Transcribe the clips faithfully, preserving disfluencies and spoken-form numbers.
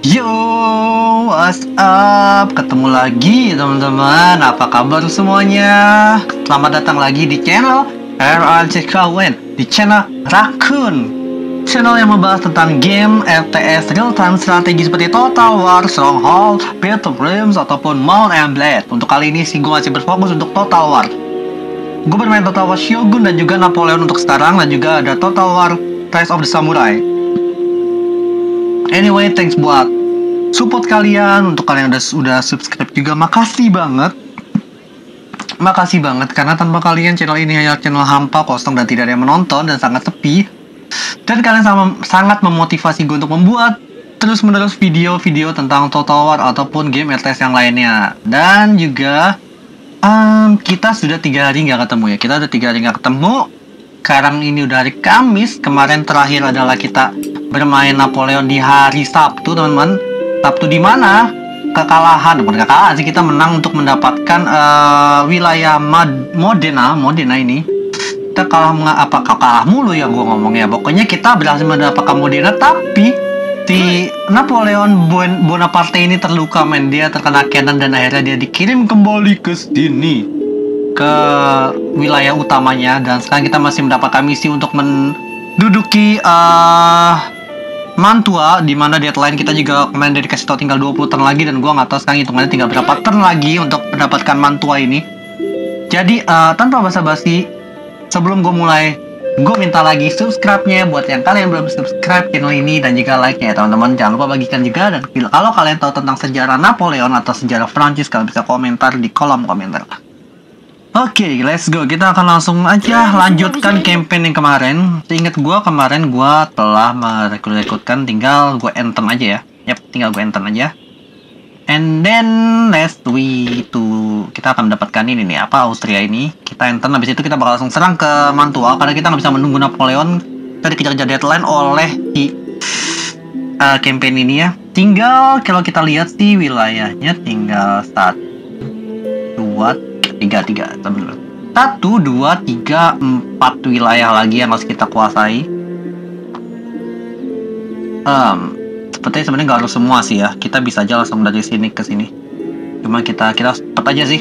Yo, what's up? Ketemu lagi teman-teman. Apa kabar semuanya? Selamat datang lagi di channel R R C K W N, di channel Rakun. Channel yang membahas tentang game R T S real time strategi seperti Total War, Stronghold, Battle Realms ataupun Mount and Blade. Untuk kali ini sih gue masih berfokus untuk Total War. Gue bermain Total War Shogun dan juga Napoleon untuk sekarang, dan juga ada Total War Rise of the Samurai. Anyway, thanks buat support kalian. Untuk kalian udah udah subscribe juga, makasih banget. Makasih banget, karena tanpa kalian channel ini hanya channel hampa, kosong, dan tidak ada yang menonton, dan sangat sepi. Dan kalian sama, sangat memotivasi gue untuk membuat terus-menerus video-video tentang Total War ataupun game R T S yang lainnya. Dan juga um, kita sudah tiga hari nggak ketemu ya. Kita udah tiga hari nggak ketemu. Sekarang ini udah hari Kamis. Kemarin terakhir adalah kita bermain Napoleon di hari Sabtu, teman-teman. Sabtu di mana? Kekalahan, bukan kekalahan sih, kita menang untuk mendapatkan uh, wilayah Mad Modena. Modena ini kita kalah, apa kalah mulu ya gua ngomongnya. Pokoknya kita berhasil mendapatkan Modena, tapi si Napoleon bon Bonaparte ini terluka, men. Dia terkena cannon dan akhirnya dia dikirim kembali ke sini, ke wilayah utamanya. Dan sekarang kita masih mendapatkan misi untuk menduduki uh, Mantua, di mana deadline kita juga kemarin dari kasih tau tinggal dua puluh turn lagi, dan gua nggak tahu sekarang hitungannya tinggal berapa turn lagi untuk mendapatkan Mantua ini. Jadi uh, tanpa basa-basi, sebelum gue mulai, gue minta lagi subscribe-nya buat yang kalian belum subscribe channel ini, dan juga like-nya ya teman-teman. Jangan lupa bagikan juga, dan kalau kalian tahu tentang sejarah Napoleon atau sejarah Prancis, kalian bisa komentar di kolom komentar. Oke, okay, let's go. Kita akan langsung aja lanjutkan campaign yang kemarin. Seingat gua, kemarin gua telah merekrut-rekrutkan. Tinggal gua enten aja ya. Yap, tinggal gua enten aja. And then next we to kita akan mendapatkan ini nih, apa, Austria ini. Kita enten, habis itu kita bakal langsung serang ke Mantua, karena kita nggak bisa menunggu Napoleon. Kita dikejar-kejar deadline oleh di uh, campaign ini ya. Tinggal kalau kita lihat sih wilayahnya tinggal satu, dua, tiga tiga teman-teman, satu dua tiga empat wilayah lagi yang harus kita kuasai. Um, sepertinya sebenarnya nggak harus semua sih ya, kita bisa aja langsung dari sini ke sini. Cuma kita kita cepet aja sih.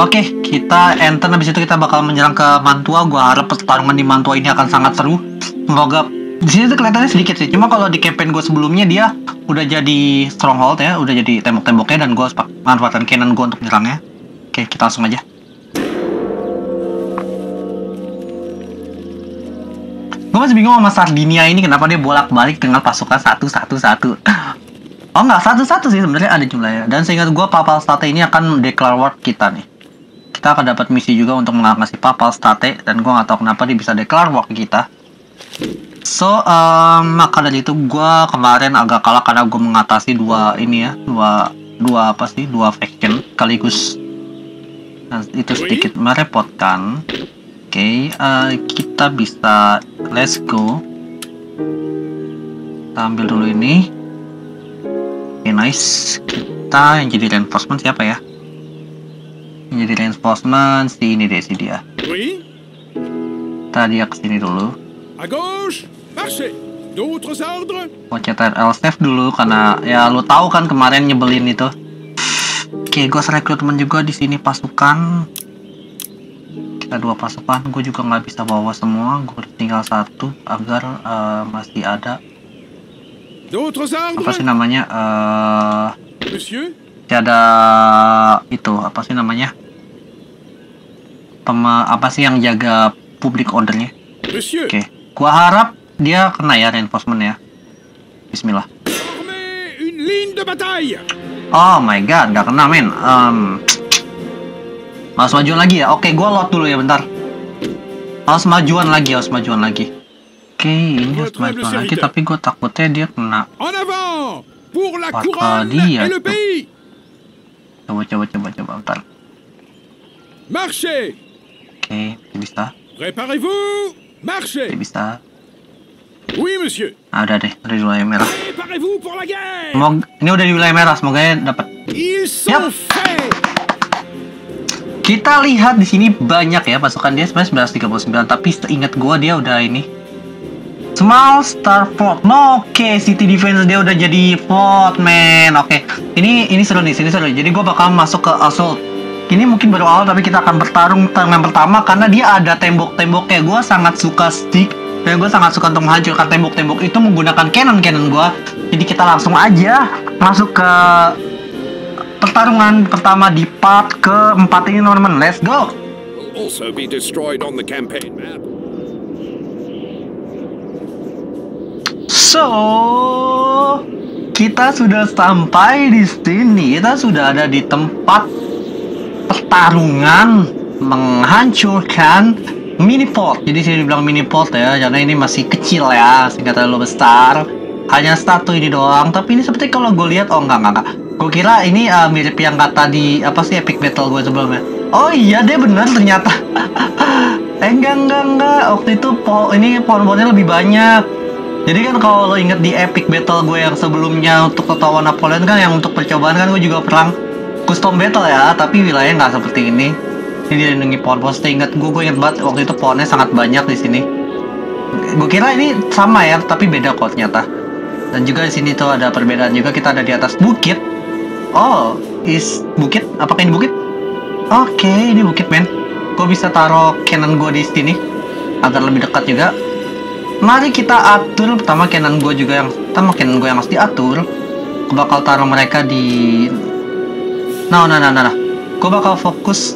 Oke, okay, kita enter, habis itu kita bakal menyerang ke Mantua. Gua harap pertarungan di Mantua ini akan sangat seru. Semoga di sini tuh kelihatannya sedikit sih. Cuma kalau di campaign gue sebelumnya dia udah jadi stronghold ya, udah jadi tembok-temboknya, dan gue manfaatkan cannon gue untuk menyerangnya. Oke, kita langsung aja. Gue masih bingung sama Sardinia ini, kenapa dia bolak-balik dengan pasukan satu satu satu. Oh nggak satu satu sih sebenarnya, ada jumlahnya. Dan seingat gue Papal state ini akan declare war kita nih. Kita akan dapat misi juga untuk mengatasi Papal state, dan gue nggak tahu kenapa dia bisa declare war kita. So um, maka dari itu gue kemarin agak kalah karena gue mengatasi dua ini ya, dua dua apa sih dua faction sekaligus. Nah, itu sedikit merepotkan. Oke, okay, uh, kita bisa let's go. Kita ambil dulu ini. Oke, okay, nice. Kita yang jadi reinforcement siapa ya? Yang jadi reinforcement si ini deh, si dia. Kita dia kesini dulu. Pencetan L C F dulu, karena ya lo tahu kan kemarin nyebelin itu. Oke, okay, gue rekrutmen juga di sini pasukan. Kita dua pasukan, gue juga nggak bisa bawa semua, gue tinggal satu agar uh, masih ada. Apa sih namanya? Uh, ada itu apa sih namanya? Pema, apa sih yang jaga public ordernya? Oke, okay. Gue harap dia kena ya reinforcement ya. Bismillah. Oh my god, nggak kena men. Um, harus majuan lagi ya. Oke, okay, gue load dulu ya bentar. Harus majuan lagi, harus majuan lagi. Oke, okay, ini harus majuan lagi, tapi gue takutnya dia kena. Patah dia tuh. Coba, coba, coba, coba bentar. Oke, okay, bisa. Dia bisa. Oui, monsieur. Ah, udah deh, udah di wilayah merah. Semoga, ini udah di wilayah merah, semoga ya dapat. Yap. Kita lihat di sini banyak ya pasukan dia sebenarnya sembilan ratus tiga puluh sembilan, tapi seingat gua dia udah ini Small Star Fort. No, oke, okay. City Defense dia udah jadi fort, man. Oke, okay. ini ini seru nih, ini seru. Jadi gue bakal masuk ke assault. Ini mungkin baru awal, tapi kita akan bertarung yang pertama karena dia ada tembok-temboknya. Gue sangat suka stick, dan gue sangat suka untuk menghancurkan tembok-tembok itu menggunakan cannon-cannon gue. Jadi kita langsung aja masuk ke pertarungan pertama di part keempat ini, teman-teman. Let's go. Also be destroyed on the campaign map. So, kita sudah sampai di sini. Kita sudah ada di tempat pertarungan menghancurkan mini port. Jadi sini dibilang mini port ya, karena ini masih kecil ya, sehingga terlalu besar. Hanya satu ini doang. Tapi ini seperti kalau gue lihat, oh enggak enggak enggak. Gue kira ini uh, mirip yang kata di apa sih epic battle gue sebelumnya. Oh iya, dia benar ternyata. eh enggak enggak enggak. Waktu itu po ini pohon-pohonnya lebih banyak. Jadi kan kalau lo inget di epic battle gue yang sebelumnya untuk Total War Napoleon kan, yang untuk percobaan kan gue juga perang custom battle ya, tapi wilayahnya nggak seperti ini. Ini dilindungi pohon-pohon. Ingat gue, gue inget banget waktu itu pohonnya sangat banyak di sini. Gue kira ini sama ya, tapi beda kok ternyata. Dan juga di sini tuh ada perbedaan juga. Kita ada di atas bukit. Oh, is bukit? Apakah ini bukit? Oke, okay, ini bukit, men. Gue bisa taruh cannon gue di sini agar lebih dekat juga. Mari kita atur pertama cannon gue juga yang pertama cannon gue yang harus diatur. Gue bakal taruh mereka di. Nah, nah, nah, nah. Gue bakal fokus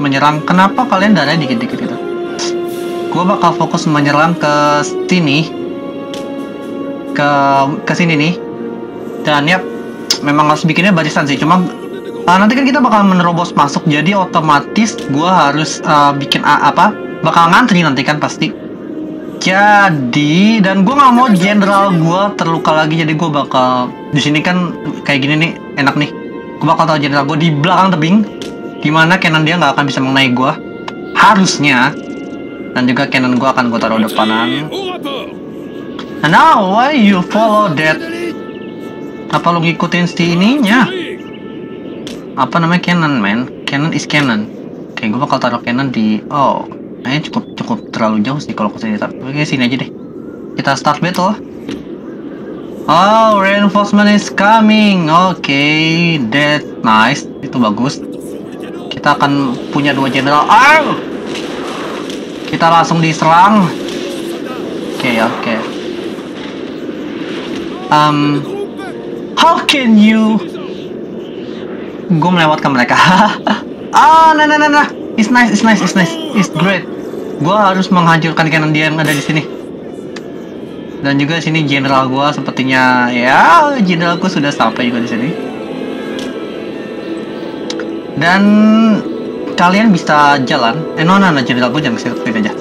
menyerang. Kenapa kalian darahnya dikit-dikit gitu? Gue bakal fokus menyerang ke sini, ke ke sini nih. Dan ya, memang harus bikinnya barisan sih. Cuma uh, nanti kan kita bakal menerobos masuk, jadi otomatis gue harus uh, bikin uh, apa? Bakal ngantri nanti kan pasti. Jadi, dan gue nggak mau jenderal gue terluka lagi. Jadi gue bakal di sini kan kayak gini nih, enak nih. Gue bakal taruh jenderal gue di belakang tebing, dimana cannon dia nggak akan bisa mengenai gue harusnya. Dan juga cannon gue akan gue taruh depanan. And now why you follow that? Apa lo ngikutin si ininya? Apa namanya, cannon, man? Cannon is cannon. Oke, gue bakal taruh cannon di. Oh, kayaknya cukup cukup terlalu jauh sih kalau kesini. Tapi sini aja deh. Kita start battle. Oh, reinforcement is coming. Oke, okay, that nice. Itu bagus. Kita akan punya dua jenderal. Ah! Kita langsung diserang. Oke, okay, oke. Okay. Um, how can you? Gue melewatkan mereka. Ah, nah, nah, nah, nah. It's nice, it's nice, it's nice, it's great. Gue harus menghancurkan cannon dia yang ada di sini. Dan juga sini jenderal gue sepertinya ya, jenderal gue sudah sampai juga di sini. Dan kalian bisa jalan. Eh, no, no, no, jenderal gue jangan kesini aja.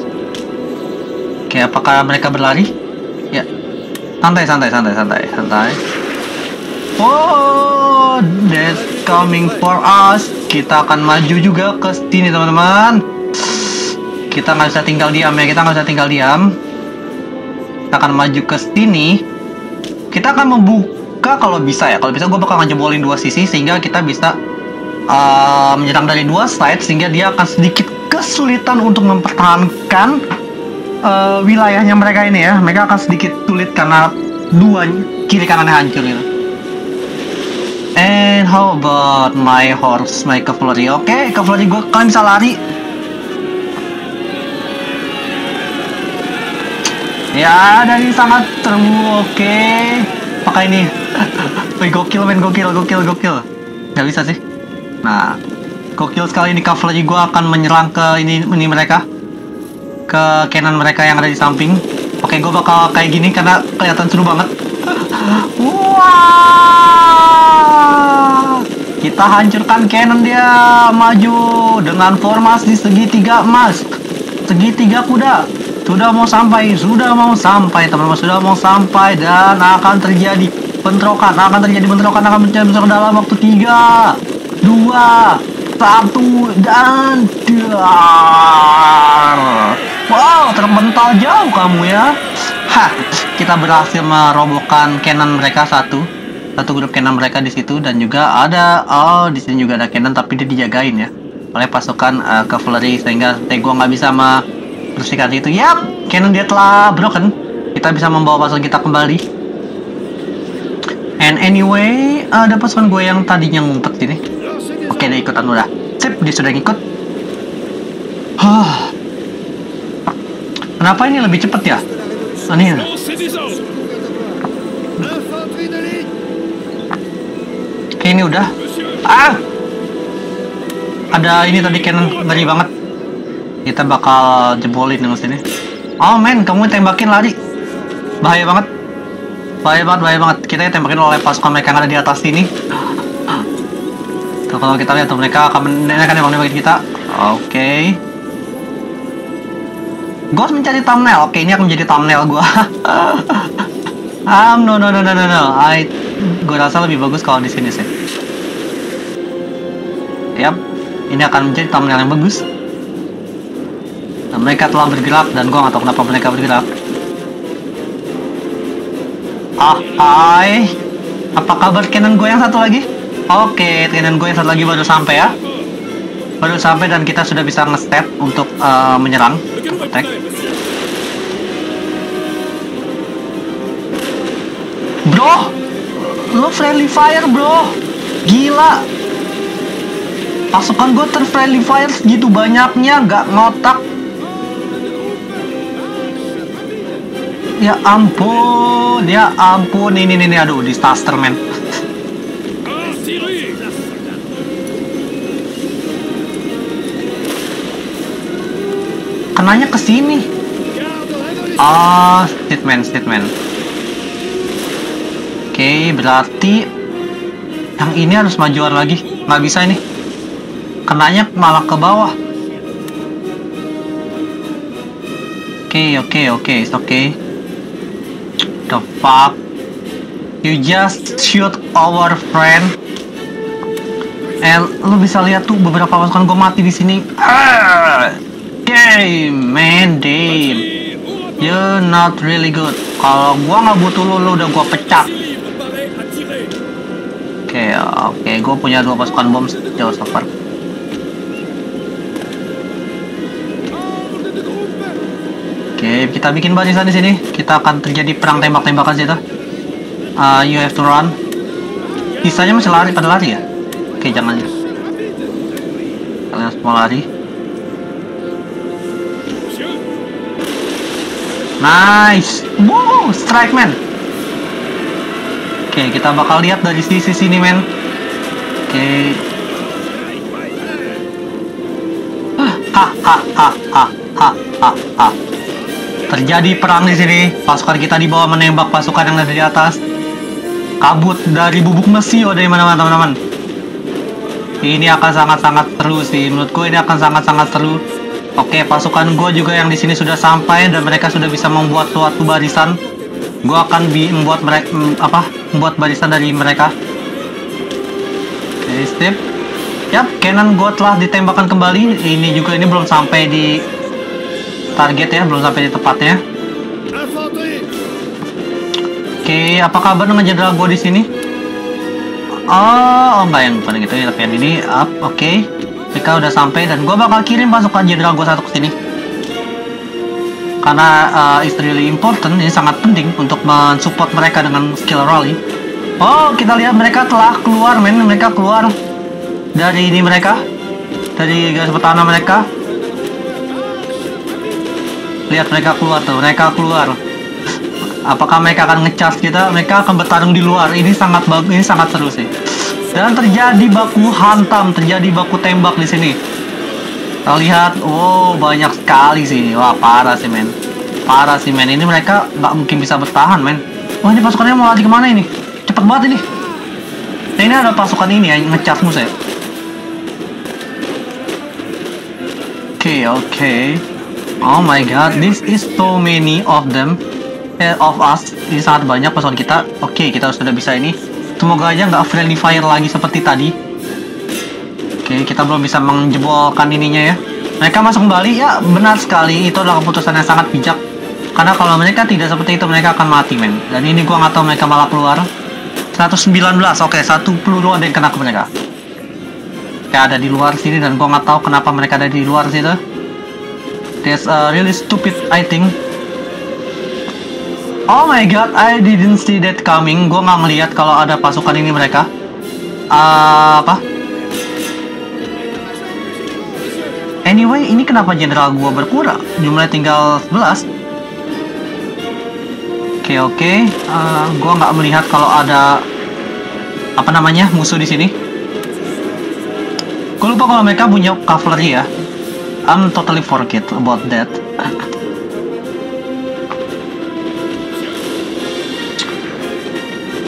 Oke, apakah mereka berlari? Ya, santai, santai, santai, santai, santai. Oh, that's coming for us. Kita akan maju juga ke sini, teman-teman. Kita nggak bisa tinggal diam ya, kita nggak bisa tinggal diam. Kita akan maju ke sini. Kita akan membuka kalau bisa ya. Kalau bisa gue bakal ngejebolin dua sisi sehingga kita bisa uh, menyerang dari dua side, sehingga dia akan sedikit kesulitan untuk mempertahankan uh, wilayahnya mereka ini ya. Mereka akan sedikit sulit karena dua kiri kanannya hancur gitu. And how about my horse, my cavalry? Oke, okay, cavalry gue kalian bisa lari. Ya, dari sangat terbu, oke okay. Pakai ini. Wih, gokil men, gokil, gokil, gokil. Gak bisa sih. Nah, gokil sekali ini cavalry gue akan menyerang ke ini, ini mereka. Ke cannon mereka yang ada di samping. Oke, okay, gue bakal kayak gini karena kelihatan seru banget. Wah, kita hancurkan cannon dia. Maju dengan formasi segitiga emas, segitiga kuda. Sudah mau sampai, sudah mau sampai teman-teman, sudah mau sampai. Dan akan terjadi bentrokan, akan terjadi bentrokan, akan terjadi bentrokan dalam waktu tiga, dua, satu, dan dar. Wow, terpental jauh kamu ya. Hah, kita berhasil merobohkan cannon mereka satu. Satu grup cannon mereka di situ. Dan juga ada, oh di sini juga ada cannon, tapi dia dijagain ya oleh pasukan uh, cavalry. Sehingga eh, gue nggak bisa me bersihkan itu. Yap, cannon dia telah broken. kita bisa membawa pasukan kita kembali. And anyway, ada pasukan gue yang tadinya ngumpet ini. Oke, dia ikutan udah. Sip, dia sudah ngikut. Huh. Kenapa ini lebih cepat ya? Aneh. Oke, ini udah. Ah! Ada ini tadi cannon ngeri banget. Kita bakal jebolin dengan sini. Oh men, kamu tembakin lari. Bahaya banget. Bahaya banget, bahaya banget. Kita tembakin oleh pasukan mereka yang ada di atas sini. Tuh, kalau kita lihat tuh mereka akan menembak kita. Oke. Okay. Gue harus mencari thumbnail. Oke, okay, ini akan menjadi thumbnail gue. um, no, no, no, no, no, no. I... Gue rasa lebih bagus kalau di sini sih. Yap. Ini akan menjadi thumbnail yang bagus. Nah, mereka telah bergerak dan gue gak tau kenapa mereka bergerak. Ah, hai. Apa kabar cannon gue yang satu lagi? Oke, okay, cannon gue yang satu lagi baru sampai ya. Baru sampai dan kita sudah bisa nge-step untuk uh, menyerang. Attack. Bro, lo friendly fire bro. Gila. Pasukan gue ter-friendly fire segitu banyaknya, gak ngotak. Ya ampun, ya ampun, ini ini, ini. Aduh, disaster man. Kenanya ke sini. Ah, oh, statement, statement. Oke, okay, berarti yang ini harus majuan lagi. Nggak bisa ini. Kenanya malah ke bawah. Oke, okay, oke, okay, oke, okay. Oke. Okay. The fuck? You just shoot our friend. Eh, lu bisa lihat tuh beberapa pasukan gue mati di sini. Game, man, damn. You're not really good. Kalau gue nggak butuh lu, lu udah gue pecat. Oke, okay, oke, okay. Gue punya dua pasukan bom jauh safar. Oke, okay, kita bikin barisan di sini. Kita akan terjadi perang tembak-tembakan sih, uh, you have to run. Sisanya masih lari pada lari ya. Oke, okay, jangan. Kalian semua lari. Nice. Wow, strike man. Oke, okay, kita bakal lihat dari sisi sini men. Oke. Okay. Ha ha ha ha ha ha ha. Terjadi perang di sini. Pasukan kita di bawah menembak pasukan yang ada di atas. Kabut dari bubuk mesiu dari mana-mana teman-teman. Ini akan sangat-sangat seru sih. Menurutku ini akan sangat-sangat seru. Oke, pasukan gue juga yang di sini sudah sampai dan mereka sudah bisa membuat suatu barisan. Gue akan membuat mereka apa? Membuat barisan dari mereka. Oke, step. Yap, cannon gue telah ditembakkan kembali. Ini juga ini belum sampai di target ya, belum sampai di tempatnya. Oke, apa kabar dengan jenderal gue di sini? Oh, enggak yang bukan gitu ya, tapi yang ini up. Oke, okay. Mereka udah sampai dan gue bakal kirim pasukan jenderal gue satu ke sini. Karena uh, it's really important, ini sangat penting untuk mensupport mereka dengan skill rally. Oh, kita lihat mereka telah keluar, men. Mereka keluar dari ini mereka, dari garis pertahanan mereka. Lihat mereka keluar tuh, mereka keluar. Apakah mereka akan ngecas kita? Mereka akan bertarung di luar. Ini sangat bagus, ini sangat seru sih. Dan terjadi baku hantam, terjadi baku tembak di sini. Kita lihat, wow banyak sekali sih ini. Wah parah sih men, parah sih men. Ini mereka nggak mungkin bisa bertahan men. Wah ini pasukannya mau lari kemana ini? Cepet banget ini. Nah ini ada pasukan ini yang ngecas musuh. Oke oke. Oh my god, this is so many of them, eh, of us. Ini sangat banyak pasukan kita. Oke, okay, kita sudah bisa ini. Semoga aja nggak friendly fire lagi seperti tadi. Oke, okay, kita belum bisa menjebolkan ininya ya. Mereka masuk kembali, ya benar sekali. Itu adalah keputusan yang sangat bijak. Karena kalau mereka tidak seperti itu, mereka akan mati men. Dan ini gua nggak tahu mereka malah keluar. seratus sembilan belas, oke, okay, satu peluru ada yang kena ke mereka. Oke, okay, ada di luar sini dan gua nggak tahu kenapa mereka ada di luar situ. That's uh, really stupid, I think. Oh my god, I didn't see that coming. Gue nggak ngeliat kalau ada pasukan ini mereka. Uh, apa? Anyway, ini kenapa jenderal gue berkurang? Jumlahnya tinggal sebelas. Oke okay, oke. Okay. Uh, gue nggak melihat kalau ada apa namanya musuh di sini. Gue lupa kalau mereka punya cavalry ya. I'm totally forget about that.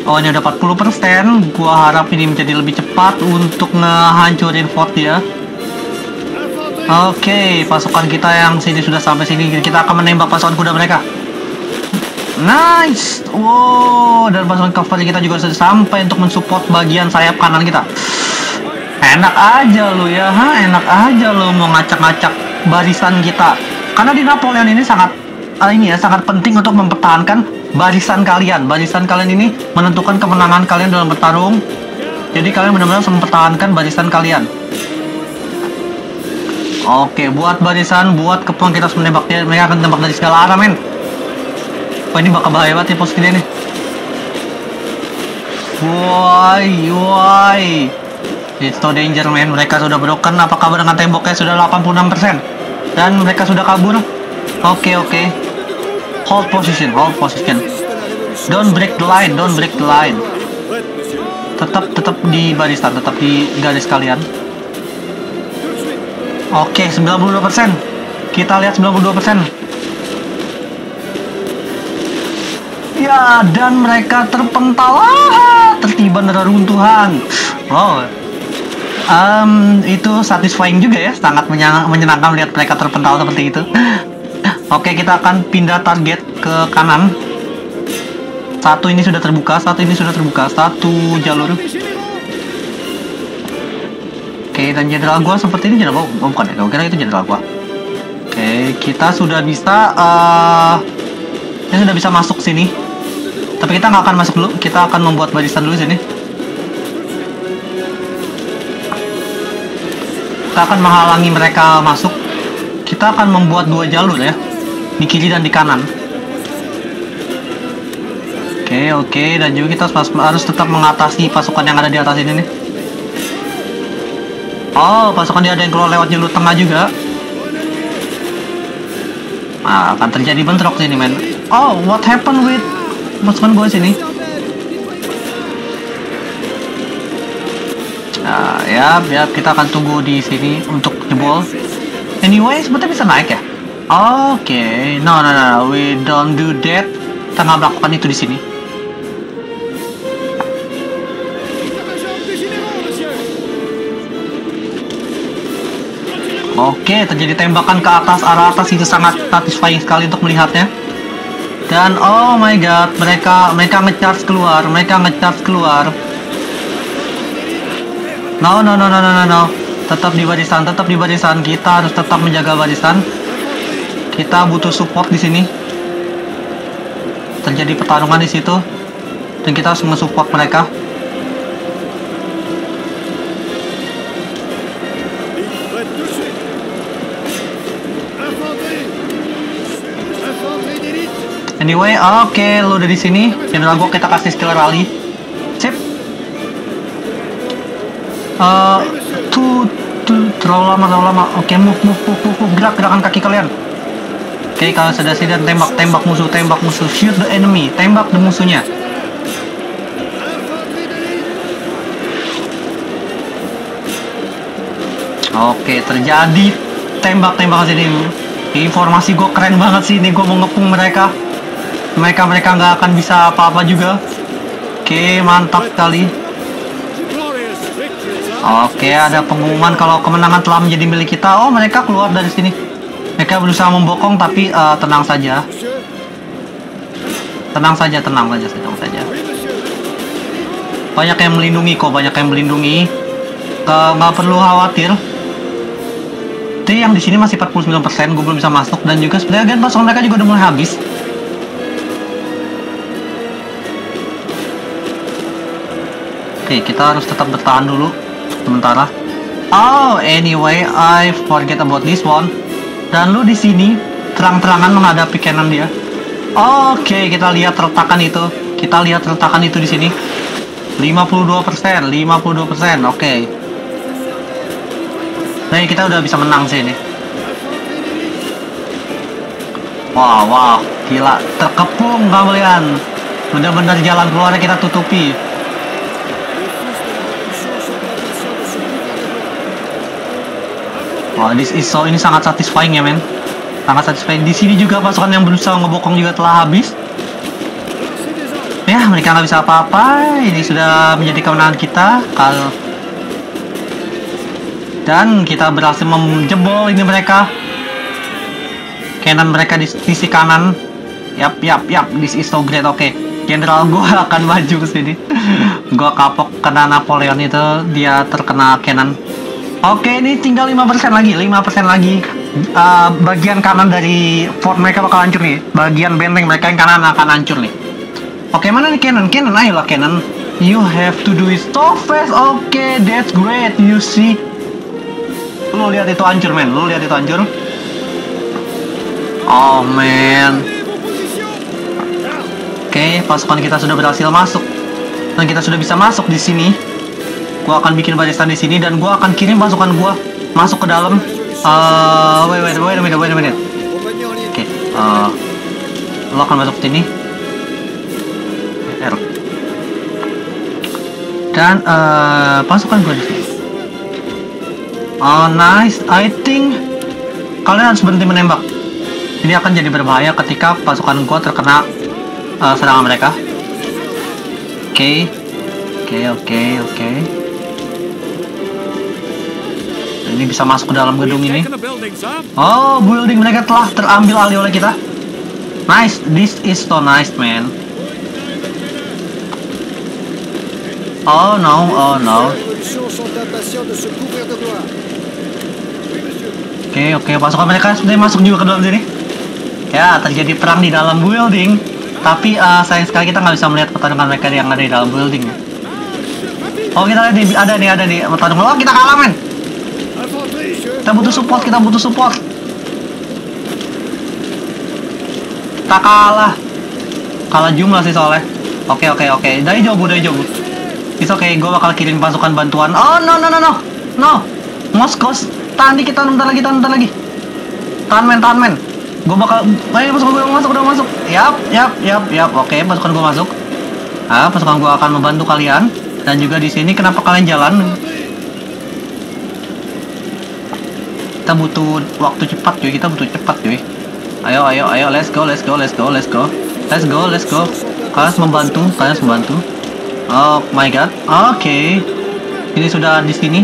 Oh, ini udah empat puluh persen. Gua harap ini menjadi lebih cepat untuk ngehancurin fort dia. Oke, okay, pasukan kita yang sini sudah sampai sini. Kita akan menembak pasukan kuda mereka. Nice. Wow, dan pasukan cavalry kita juga sudah sampai untuk mensupport bagian sayap kanan kita. Enak aja lo ya, ha? Enak aja lo mau ngacak-ngacak barisan kita. Karena di Napoleon ini sangat uh, ini ya, sangat penting untuk mempertahankan barisan kalian. Barisan kalian ini menentukan kemenangan kalian dalam bertarung. Jadi kalian benar-benar mempertahankan barisan kalian. Oke, buat barisan, buat kepung kita harus menembak dia. Mereka akan tembak dari segala arah, men. Wah, ini bakal bahaya banget ya posisi dia nih. Woi, woi. It's no danger, men. Mereka sudah broken. Apa kabar dengan temboknya? Sudah delapan puluh enam persen. Dan mereka sudah kabur. Oke, oke. Hold position, hold position. Don't break the line, don't break the line. Tetap, tetap di barisan, tetap di garis kalian. Oke, okay, sembilan puluh dua persen. Kita lihat sembilan puluh dua persen. Ya, dan mereka terpental, ah, tertiban neruntuhan. Wow. Um, itu satisfying juga ya, sangat menyenangkan melihat mereka terpental seperti itu. Oke, kita akan pindah target ke kanan. Satu ini sudah terbuka, satu ini sudah terbuka, satu jalur. Oke, dan jenderal gua seperti ini jenderal gua, oh, bukan ya, kira itu jenderal gua. Oke, kita sudah bisa, uh, kita sudah bisa masuk sini. Tapi kita nggak akan masuk dulu, kita akan membuat barisan dulu sini. Kita akan menghalangi mereka masuk. Kita akan membuat dua jalur ya, di kiri dan di kanan. Oke, okay, oke, okay. Dan juga kita harus, harus tetap mengatasi pasukan yang ada di atas ini nih. Oh, pasukan dia ada yang keluar lewat jalur tengah juga. Nah, akan terjadi bentrok sini, men. Oh, what happened with pasukan gue sini? Nah, ya, ya, kita akan tunggu di sini untuk jebol. Anyway, sebetulnya bisa naik ya. Oke, okay. no, no, no, we don't do that. Kita nggak melakukan itu di sini. Oke, okay, terjadi tembakan ke atas, arah atas itu sangat satisfying sekali untuk melihatnya. Dan oh my god, mereka mereka nge-charge keluar, mereka nge-charge keluar. No, no, no, no, no, no, no. Tetap di barisan, tetap di barisan. Kita harus tetap menjaga barisan. Kita butuh support di sini. Terjadi pertarungan di situ, dan kita harus mensupport mereka. Anyway, oke, okay, lo udah di sini. General gua kita kasih skill rally. Sip. Uh, tuh tuh terlalu lama terlalu lama. Oke, okay, move, move move move move gerak gerakan kaki kalian. Oke, okay, kalau sudah siap tembak tembak musuh tembak musuh shoot the enemy, tembak the musuhnya. Oke, okay, terjadi tembak tembak sini. Informasi gue keren banget sih ini, gue mau ngepung mereka. Mereka mereka nggak akan bisa apa-apa juga. Oke, okay, mantap sekali. Oke, okay, ada pengumuman kalau kemenangan telah menjadi milik kita. Oh, mereka keluar dari sini. Mereka berusaha membokong, tapi uh, tenang saja. Tenang saja, tenang saja, tenang saja. Banyak yang melindungi kok, banyak yang melindungi. Nggak perlu khawatir. Tapi yang di sini masih empat puluh sembilan persen, gue belum bisa masuk. Dan juga sebenarnya pasukan mereka juga udah mulai habis. Oke, okay, kita harus tetap bertahan dulu. Sementara, oh anyway, I forget about this one. Dan lu di sini terang-terangan menghadapi cannon dia. Oke, kita lihat retakan itu. Kita lihat retakan itu di sini. lima puluh dua persen, lima puluh dua persen. Oke. Nah, kita udah bisa menang sih ini. Wow, wow, gila, terkepung kalian. Benar-benar jalan keluarnya kita tutupi. Wah, this is so, ini sangat satisfying ya, men. Sangat satisfying. Di sini juga pasukan yang berusaha ngebokong juga telah habis. Ya, mereka nggak bisa apa-apa. Ini sudah menjadi kemenangan kita. Kalau dan kita berhasil menjebol ini mereka. Kanan mereka di sisi kanan. Yap, yap, yap. This is so great. Oke, okay. General gua akan maju ke sini. Gua kapok kena Napoleon itu. Dia terkena kanan. Oke, ini tinggal lima persen lagi, lima persen lagi. Uh, bagian kanan dari fort mereka bakal hancur nih. Bagian benteng mereka yang kanan akan hancur nih. Oke, mana nih Cannon? Cannon, ayolah Cannon. You have to do it so fast. Oke, that's great. You see. Lu lihat itu hancur, men. Lu lihat itu hancur. Oh, man. Oke, pasukan kita sudah berhasil masuk. Dan kita sudah bisa masuk di sini. Gua akan bikin barisan di sini dan gua akan kirim pasukan gua masuk ke dalam. Uh, wait, wait, wait a minute, wait a minute. Oke, okay. uh, lo akan masuk ke sini. R. Dan uh, pasukan gua di sini. Oh, nice. I think kalian harus berhenti menembak. Ini akan jadi berbahaya ketika pasukan gua terkena uh, serangan mereka. Oke, okay. oke, okay, oke, okay, oke. Okay. Ini bisa masuk ke dalam gedung ini. Oh, building mereka telah terambil alih oleh kita. Nice, this is so nice, man. Oh no, oh no. Oke, okay, oke, okay. Pasukan mereka sebenarnya masuk juga ke dalam sini. Ya, terjadi perang di dalam building. Tapi uh, sayang sekali kita nggak bisa melihat pertarungan mereka yang ada di dalam building. Oh, kita ada nih, ada nih, ada nih pertarungan. Oh, kita kalah, men. Kita butuh support, kita butuh support. Kita kalah. Kalah jumlah sih soalnya. Oke, oke, oke. Dari jobu, dari jobu. It's okay, gue bakal kirim pasukan bantuan. Oh, no, no, no, no. No. Moskow, tahan dikit, tahan bentar lagi, tahan bentar lagi. Tahan, men, tahan, men. Gue bakal... Ayo, pasukan gue masuk, udah masuk. Yap, yap, yap, yap. Oke, pasukan gue masuk. Ah, pasukan gue akan membantu kalian. Dan juga di sini, kenapa kalian jalan? Kita butuh waktu cepat, cuy. Kita butuh cepat, cuy. Ayo, ayo, ayo. Let's go, let's go, let's go, let's go. Let's go, let's go. Kalian membantu, kalian membantu. Oh my god. Oke. Okay. Ini sudah di sini.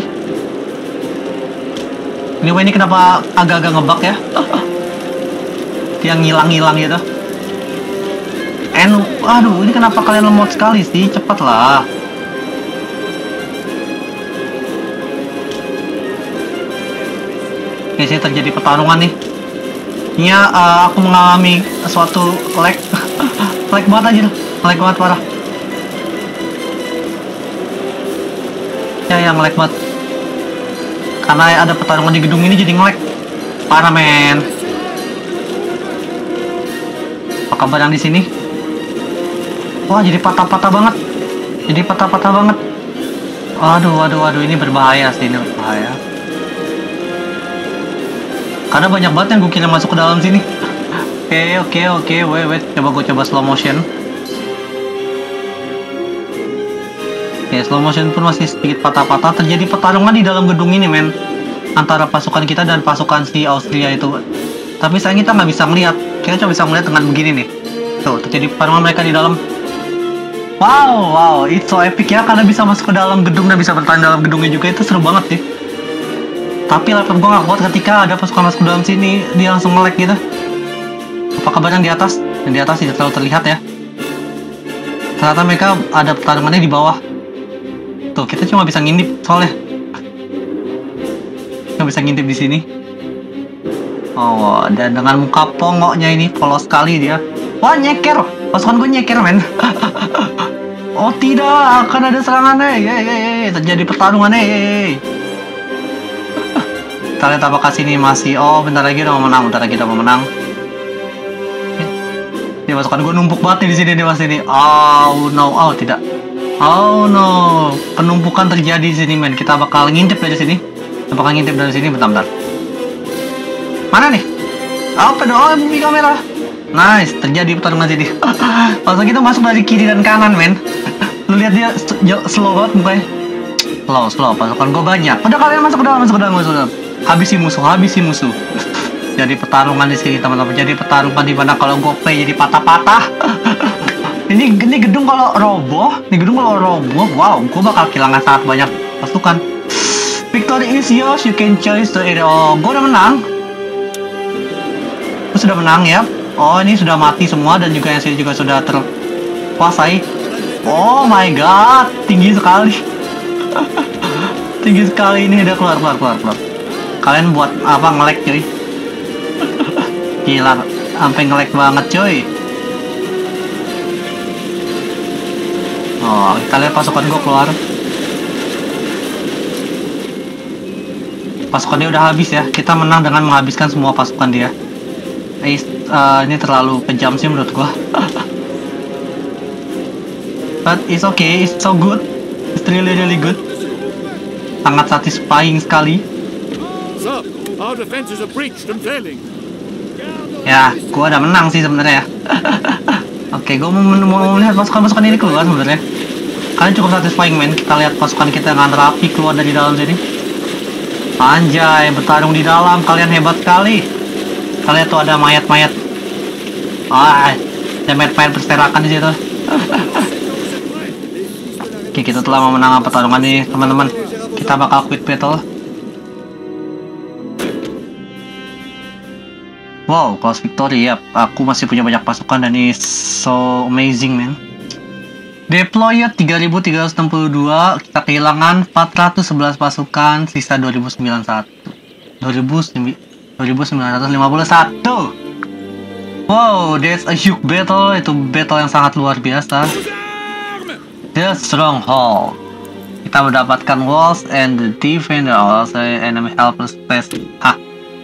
Ini ini kenapa agak-agak ngebug ya? Yang ngilang-ngilang gitu. And aduh, ini kenapa kalian lemot sekali sih? Cepatlah. Di sini terjadi pertarungan nih. Ini uh, aku mengalami suatu lag. Lag banget aja tuh. Lag banget parah. Ya, yang lag banget. Karena ada pertarungan di gedung ini jadi nge-lag. Parah, men. Apa kabar yang di sini? Wah, jadi patah-patah banget. Jadi patah-patah banget. Waduh, waduh, waduh, ini berbahaya sih, ini berbahaya. Karena banyak banget yang gue kirim masuk ke dalam sini. Oke, oke, oke, wait, wait. Coba gue coba slow motion. Oke, okay, slow motion pun masih sedikit patah-patah. Terjadi pertarungan di dalam gedung ini, men. Antara pasukan kita dan pasukan si Austria itu. Tapi sayang kita nggak bisa melihat. Kita cuma bisa melihat dengan begini nih. Tuh, terjadi pertarungan mereka di dalam. Wow, wow, it's so epic ya. Karena bisa masuk ke dalam gedung dan bisa bertahan dalam gedungnya juga. Itu seru banget sih. Tapi laptop gue gak kuat ketika ada pasukan masuk ke dalam sini. Dia langsung nge-lag gitu. Apa kabar yang di atas? Yang di atas tidak terlalu terlihat ya. Ternyata mereka ada pertarungannya di bawah. Tuh, kita cuma bisa ngintip soalnya. Nggak bisa ngintip di sini. Oh, dan dengan muka pongoknya ini polos sekali dia. Wah, nyeker. Pasukan gue nyeker, men. Oh tidak, akan ada serangannya. Yeay, terjadi pertarungannya. Yeay. Kita lihat apakah sini masih. Oh, bentar lagi udah mau menang. Bentar lagi udah mau menang. Dia Ini pasukan gue numpuk banget nih di sini nih mas ini. Oh no, oh tidak. Oh no, penumpukan terjadi di sini men. Kita bakal ngintip dari sini. Kita bakal ngintip dari sini bentar-bentar. Mana nih? Apa doang di kamera? Nice, terjadi pertarungan sini. Langsung kita masuk dari kiri dan kanan men. Lu lihat dia slow banget mukanya. Slow, slow, pasukan gue banyak. Udah kalian masuk ke dalam, masuk ke dalam, masuk ke dalam. Habisi musuh, habisi musuh. Jadi pertarungan di sini teman-teman. Jadi pertarungan di mana kalau gue play jadi patah-patah. ini ini gedung kalau roboh, ini gedung kalau roboh, wow, gue bakal kehilangan sangat banyak pasukan. Victory is yours, you can choose the area. Oh, gue udah menang. Gue sudah menang ya. Oh, ini sudah mati semua dan juga yang sini juga sudah terkuasai. Oh my god, tinggi sekali. Tinggi sekali ini. Udah keluar, keluar, keluar, keluar. Kalian buat apa nge-lag cuy? Gila, sampai nge-lag banget cuy. Oh, kita lihat pasukan gue keluar. Pasukannya udah habis ya. Kita menang dengan menghabiskan semua pasukan dia. Eh, uh, ini terlalu kejam sih menurut gue. But it's okay, it's so good. It's really really good. Sangat satisfying sekali. Ya, gua udah menang sih sebenarnya ya. Oke, okay, gua mau, mau lihat pasukan-pasukan ini keluar sebenarnya. Kalian cukup satisfying men. Kita lihat pasukan kita dengan rapi keluar dari dalam sini. Anjay, bertarung di dalam. Kalian hebat sekali. Kalian tuh ada mayat-mayat. Ah, ada mayat-mayat berserakan di situ. Oke, okay, kita telah memenangkan pertarungan ini, teman-teman. Kita bakal quit battle. Wow, close victory ya. Yep. Aku masih punya banyak pasukan dan ini so amazing man. Deploy tiga ribu tiga ratus enam puluh dua, kita kehilangan empat ratus sebelas pasukan, sisa dua ribu sembilan puluh satu. dua ribu sembilan ratus lima puluh satu. Wow, that's a huge battle, itu battle yang sangat luar biasa. The Stronghold. Kita mendapatkan walls and the defender also enemy helpless test. Ha.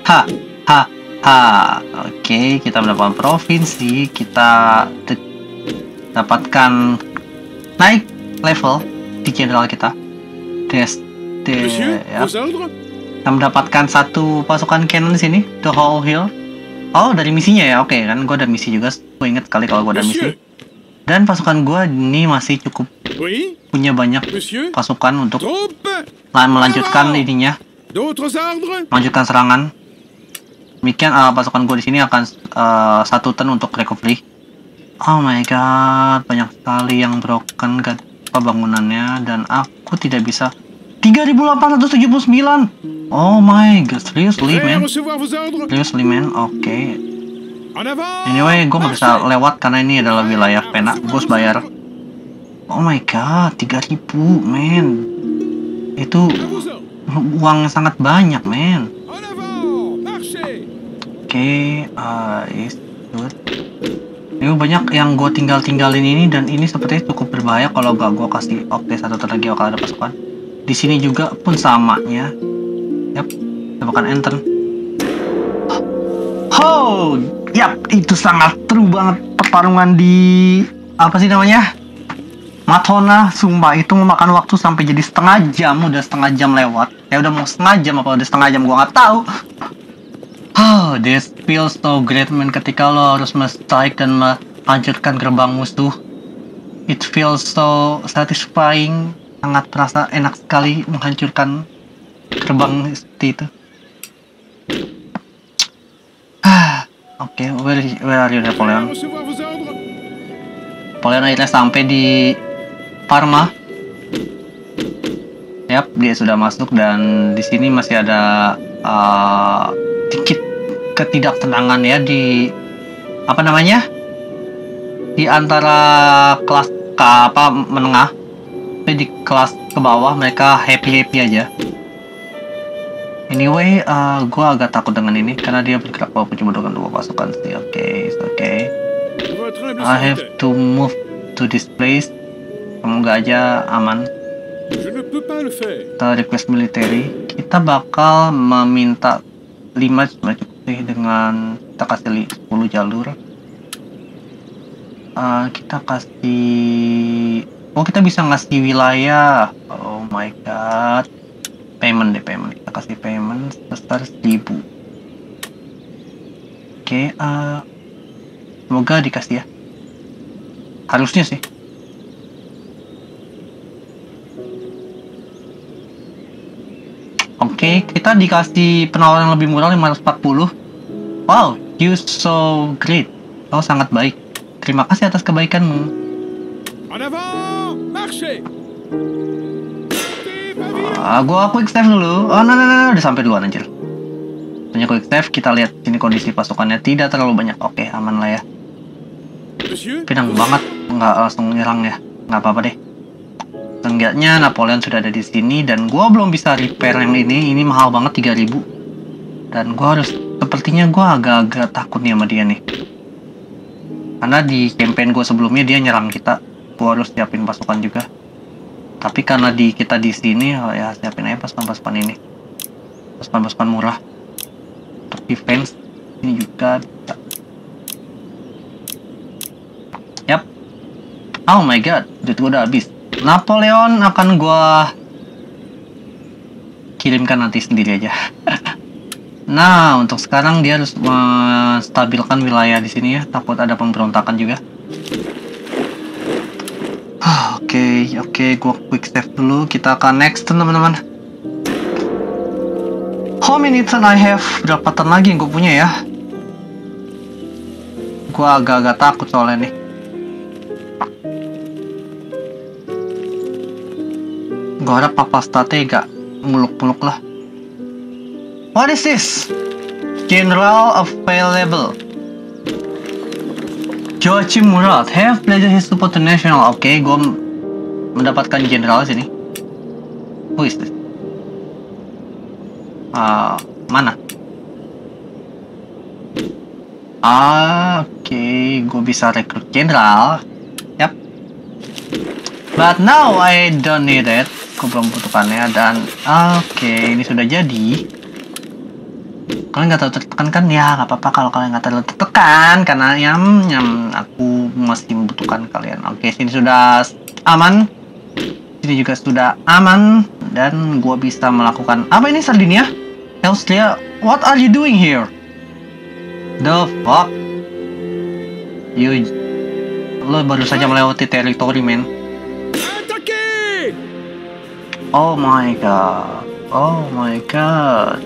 Ha. Ha. Ah, oke, okay. Kita mendapatkan provinsi, kita dapatkan naik level di general kita. Des, de, ya. Kita mendapatkan satu pasukan cannon di sini, the whole hill. Oh, dari misinya ya, oke okay, kan? Gue ada misi juga, gue inget kali kalau gue ada misi. Dan pasukan gue ini masih cukup punya banyak pasukan untuk melanjutkan ininya, melanjutkan serangan. Demikian uh, pasukan gue di sini akan uh, satu turn untuk recovery. Oh my god, banyak sekali yang broken ke bangunannya dan aku tidak bisa. tiga ribu delapan ratus tujuh puluh sembilan. Oh my god, seriously man. Seriously man, oke. Okay. Anyway, gue nggak bisa lewat karena ini adalah wilayah pena. Gue harus bayar. Oh my god, tiga ribu man. Itu uang sangat banyak man. Oke, okay, uh, is good. Ini banyak yang gue tinggal-tinggalin ini dan ini sepertinya cukup berbahaya kalau gak gue kasih oke satu lagi bakal ada pasukan. Di sini juga pun samanya. Yap, kita bakal enter. Oh, yap, itu sangat true banget pertarungan di apa sih namanya? Matona, sumpah itu memakan waktu sampai jadi setengah jam, udah setengah jam lewat. Ya udah mau setengah jam apa udah setengah jam gua nggak tahu. Oh, this feels so great man, ketika lo harus men-strike dan menghancurkan gerbang musuh. It feels so satisfying, sangat terasa enak sekali menghancurkan gerbang seperti itu. Oke, okay, where, where are you Napoleon? Napoleon akhirnya sampai di Parma. Yap, dia sudah masuk dan di sini masih ada uh, sedikit ketidaktenangan ya di apa namanya di antara kelas ke apa menengah, tapi di kelas ke bawah mereka happy happy aja. Anyway, uh, gue agak takut dengan ini karena dia bergerak walaupun cuma dengan dua pasukan sih. Oke, okay, oke. Okay. I have to move to this place. Semoga aja aman. Kita request military. Kita bakal meminta lima cukup dengan kita kasih sepuluh jalur. uh, kita kasih, oh kita bisa ngasih wilayah. Oh my god, payment deh, payment. Kita kasih payment sebesar seribu. Oke, okay, uh, semoga dikasih ya. Harusnya sih. Oke, okay, kita dikasih penawaran yang lebih murah lima ratus empat puluh. Wow, you so great. Oh, sangat baik. Terima kasih atas kebaikanmu. En avant, marche. Ah, gua quick save dulu. Oh, no, no, no, udah sampai duluan anjir. Punya quick save, kita lihat sini kondisi pasukannya tidak terlalu banyak. Oke, okay, aman lah ya. Pinang banget nggak langsung nyerang ya. Nggak apa-apa deh. Seenggaknya Napoleon sudah ada di sini dan gua belum bisa repair yang ini. Ini mahal banget tiga ribu. Dan gua harus sepertinya gua agak-agak takut nih sama dia nih. Karena di campaign gua sebelumnya dia nyerang kita. Gua harus siapin pasukan juga. Tapi karena di kita di sini ya siapin aja pasukan-pasukan ini. Pasukan-pasukan murah. Untuk defense ini juga bisa. Yap. Oh my god, duit gue udah habis. Napoleon akan gue kirimkan nanti sendiri aja. Nah, untuk sekarang dia harus menstabilkan wilayah di sini ya, takut ada pemberontakan juga. Oke, oke, okay, okay, gue quick save dulu. Kita akan next teman-teman. How many turn I have? Berapa turn lagi yang gue punya ya? Gue agak-agak takut soalnya nih. Gue harap Papal state gak muluk-muluk lah. What is this? General available. Joachim Murat have pledged his support to national. Oke, okay, gue mendapatkan general sini. Who is this? Uh, mana? Ah, oke, okay, gue bisa rekrut general. Yap. But now I don't need it. Aku belum butuhkannya dan oke okay, ini sudah jadi. Kalian nggak terlalu tertekan kan ya, nggak apa-apa kalau kalian nggak terlalu tertekan karena nyam nyam aku masih membutuhkan kalian. Oke okay, sini sudah aman, sini juga sudah aman dan gua bisa melakukan apa ini Sardinia? Austria, what are you doing here? The fuck? You lo baru saja melewati teritori men. Oh my god, oh my god,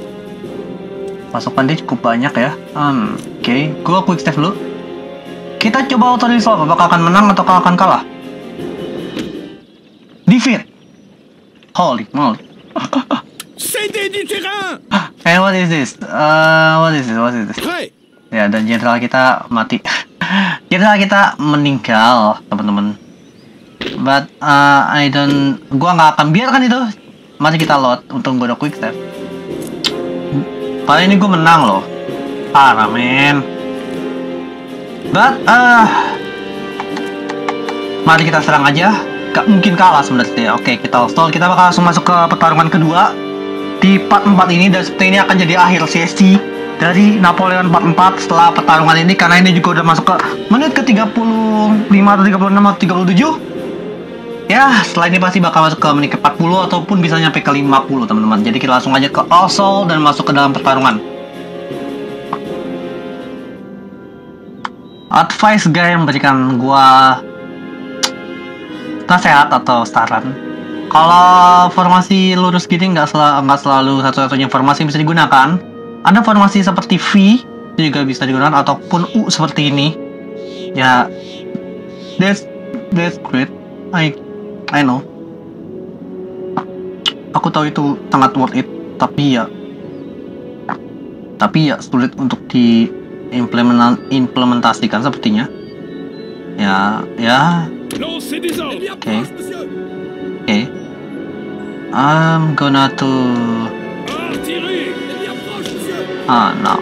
pasukan dia cukup banyak ya. um, Oke, okay. Gua quick save dulu. Kita coba auto resolve, apakah akan menang atau akan kalah. Defeat. Holy moly. And what is this? Uh, what is this? What is this? Ya, dan jenderal kita mati. Jenderal kita meninggal, teman-teman. But uh, I don't, gua nggak akan biarkan itu. Mari kita load. Untung gua udah quick save. Kali ini gua menang loh. Parah men. But uh, mari kita serang aja. Gak mungkin kalah sebenarnya. Oke okay, kita stall. Kita bakal langsung masuk ke pertarungan kedua di part empat ini. Dan seperti ini akan jadi akhir sesi dari Napoleon part empat setelah pertarungan ini. Karena ini juga udah masuk ke menit ke tiga puluh lima atau tiga puluh enam atau tiga puluh tujuh. Ya, setelah ini pasti bakal masuk ke menit ke empat puluh ataupun bisa nyampe ke lima puluh, teman-teman. Jadi kita langsung aja ke Osol dan masuk ke dalam pertarungan. Advice guy yang berikan gua nasihat atau saran. Kalau formasi lurus gini nggak sel selalu satu-satunya formasi yang bisa digunakan. Ada formasi seperti V itu juga bisa digunakan ataupun U seperti ini. Ya, that's that's great. I I know. Aku tahu itu sangat worth it, tapi ya tapi ya sulit untuk diimplementasikan sepertinya. Ya, ya. Oke. Okay. Okay. I'm gonna to Ah, no.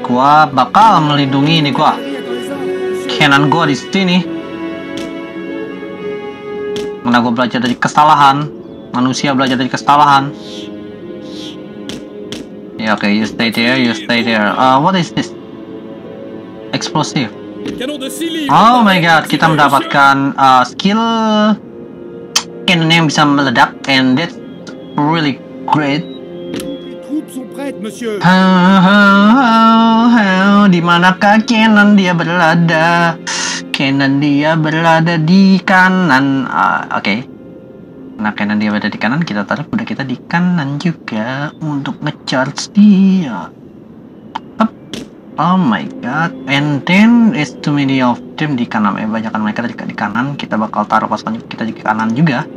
Gua bakal melindungi ini gua. Kenan gue di sini. Karena gue belajar dari kesalahan, manusia belajar dari kesalahan. Ya, Yeah, okay, you stay there, you stay there. Uh, what is this? Explosive. Oh my god, kita mendapatkan uh, skill cannon yang bisa meledak, and that's really great. How, how, how, how. Dimanakah cannon dia berada? Cannon dia berada di kanan. Uh, Oke. Okay. Nah, kanan dia berada di kanan, kita taruh kuda kita di kanan juga untuk nge-charge dia. Up. Oh my god. And then it's too many of them di kanan. Eh, banyakan mereka di, di kanan. Kita bakal taruh pasukan kita di kanan juga.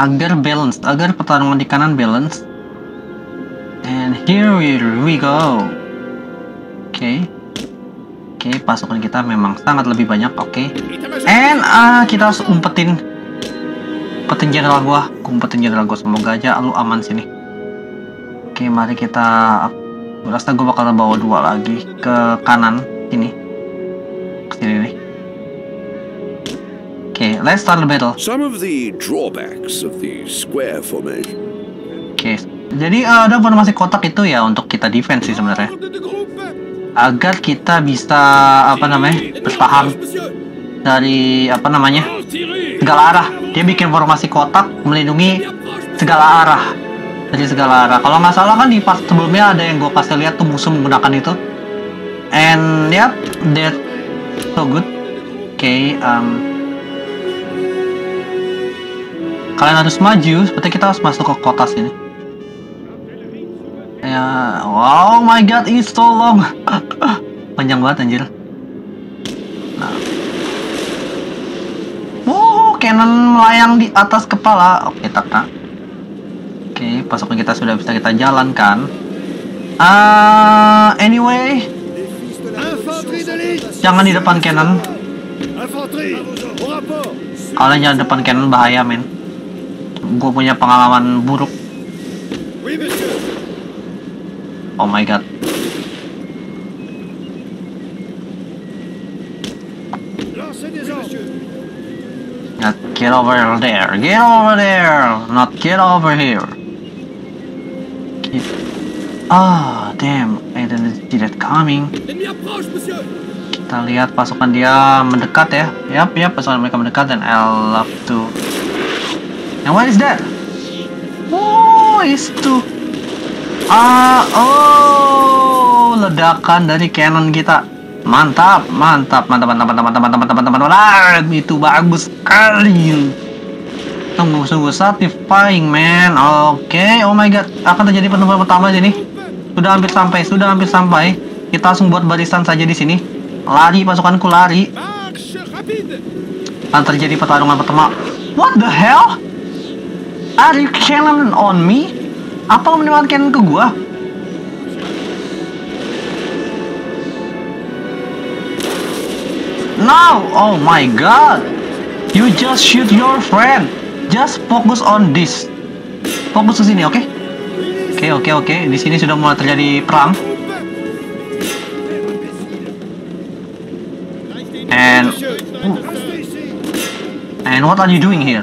Agar balance, agar pertarungan di kanan balance. And here we go. Oke. Okay. Oke, okay, pasukan kita memang sangat lebih banyak, oke. Okay. And uh, kita harus umpetin, umpetin general gua, umpetin general gua, semoga aja lu aman sini. Oke, okay, mari kita, rasa gua bakal bawa dua lagi ke kanan, sini, ke sini nih. Oke, okay, let's start the battle. Oke, okay. Jadi uh, ada formasi kotak itu ya untuk kita defense sih sebenarnya. Agar kita bisa apa namanya bertahan dari apa namanya segala arah. Dia bikin formasi kotak melindungi segala arah dari segala arah. Kalau nggak salah kan di part sebelumnya ada yang gue pasti lihat tuh musuh menggunakan itu. And yep, that's so good. Oke, okay, um, kalian harus maju. Seperti kita harus masuk ke kota sini. Ya, wow, oh my god, it's so long. Panjang banget anjir. Nah. Wow, cannon melayang di atas kepala. Oke, okay, tak tak. Oke, okay, pasukan kita sudah bisa kita jalankan. Ah, uh, anyway, jangan di depan cannon. Kalau jangan di depan cannon bahaya, men. Gue punya pengalaman buruk. Oh my god. Not get over there. Get over there. Not get over here. Ah, oh, damn. I didn't see that coming. Kita lihat pasukan dia mendekat ya. Yap, yap, pasukan mereka mendekat dan I'll love to. And what is that? Oh, it's too. Ah, oh, ledakan dari cannon kita. Mantap, mantap, mantap, mantap, mantap, mantap, mantap, mantap, mantap, mantap. Itu bagus sekali. Sungguh-sungguh satisfying, man. Oke, okay. Oh my god, akan terjadi penumpang pertama aja nih. Sudah hampir sampai, sudah hampir sampai. Kita langsung buat barisan saja di sini. Lari, pasukanku lari. Akan terjadi pertarungan pertama. What the hell? Are you cannon on me? Apa lo menemukan cannon ke gua? No! Oh my god! You just shoot your friend! Just focus on this! Fokus ke sini, oke? Okay? Oke, okay, oke, okay, oke. Okay. Di sini sudah mulai terjadi perang. And... And what are you doing here?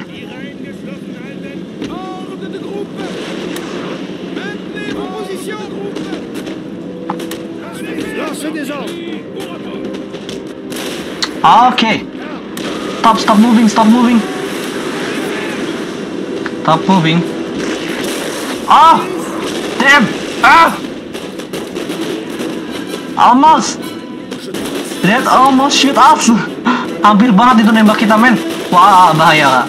Okay. Stop, stop moving, stop moving. Stop moving. Oh! Damn! Ah! Almost! That almost shoot us! Hampir banget itu nembak kita, men. Wah, bahaya.